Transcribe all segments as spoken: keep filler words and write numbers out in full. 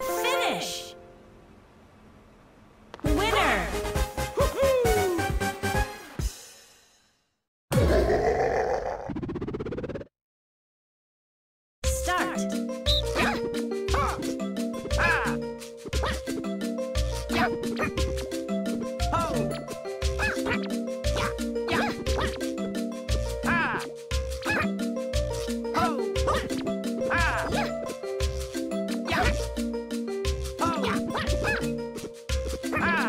Finish. Winner. Start. Time. Finish. Wow.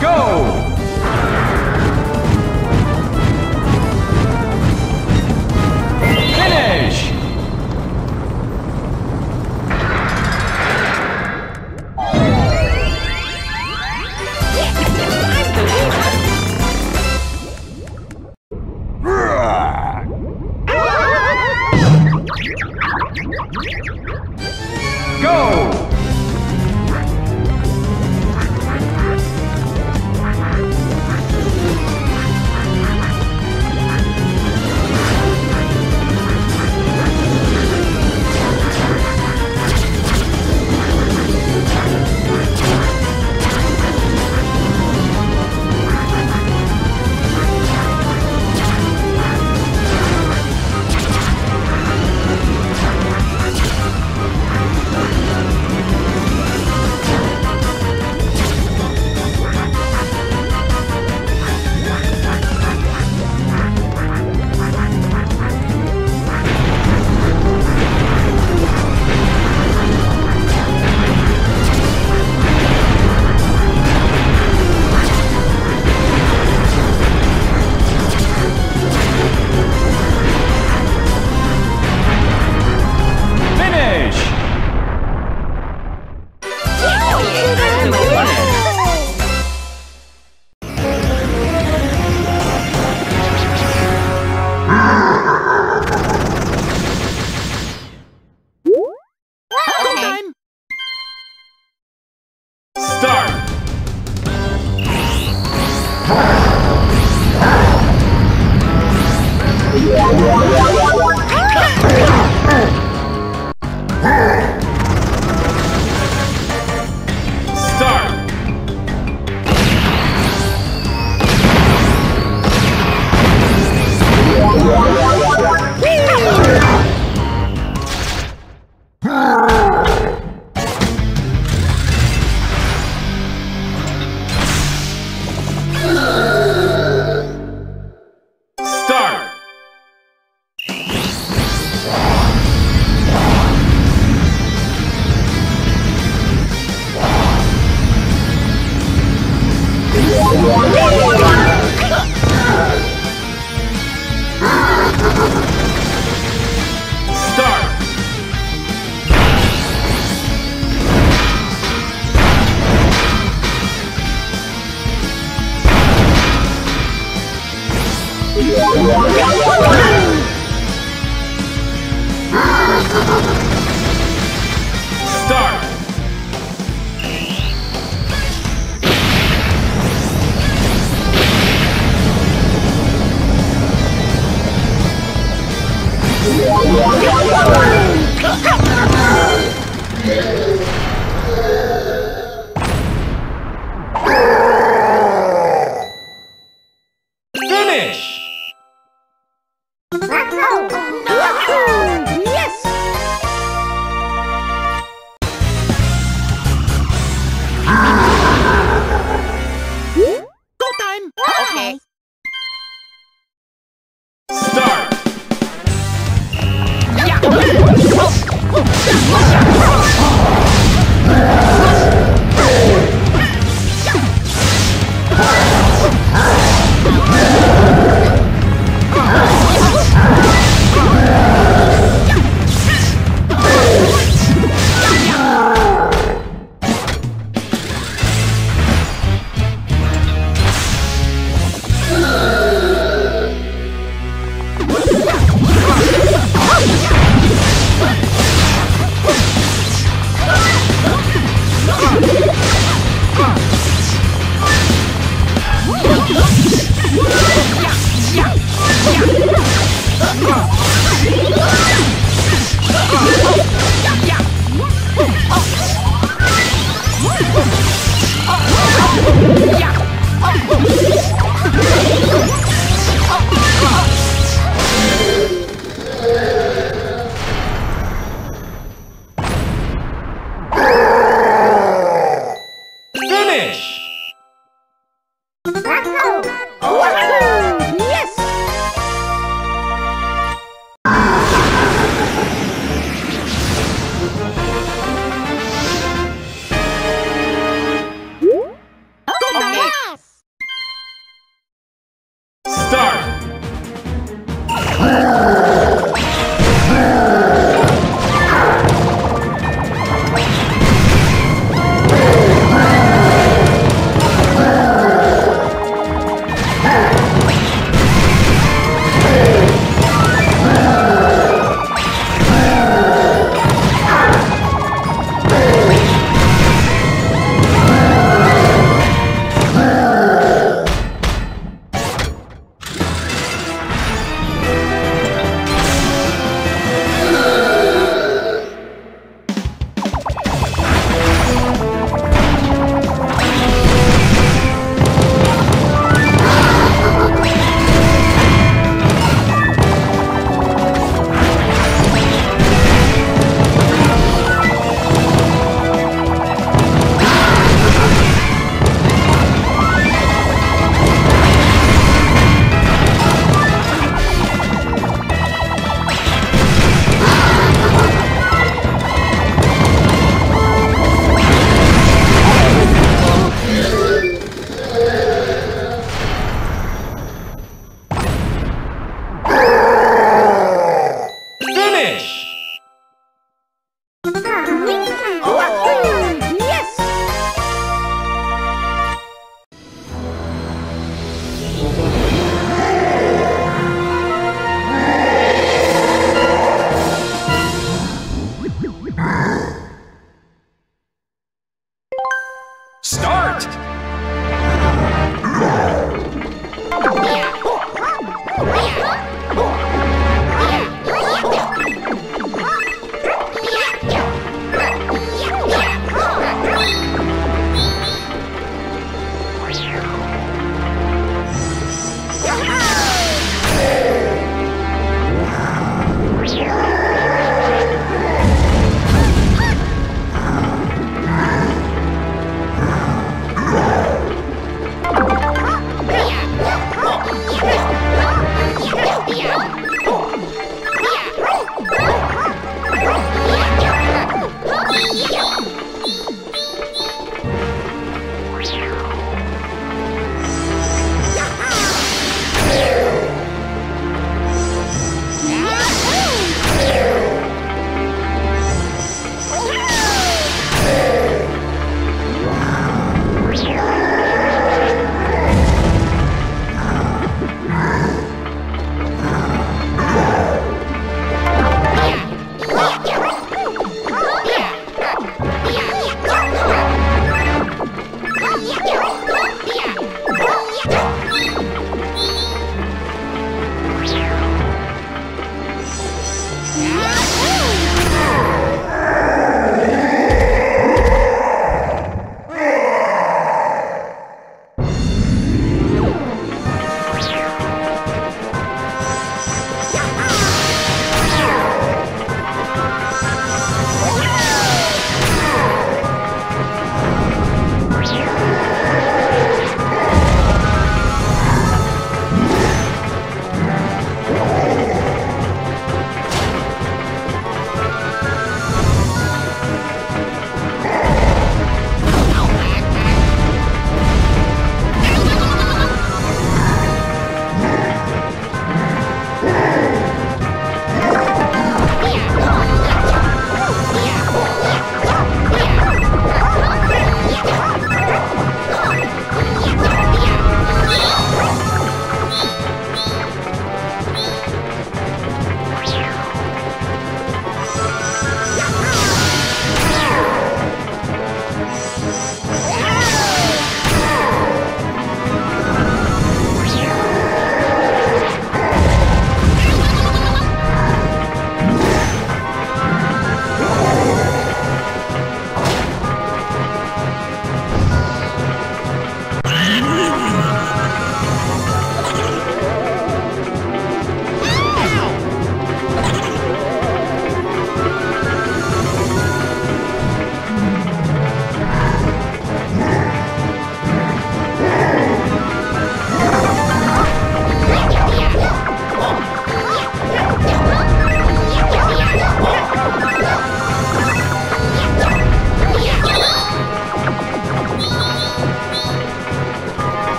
Go! Finish! Finish!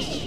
fish.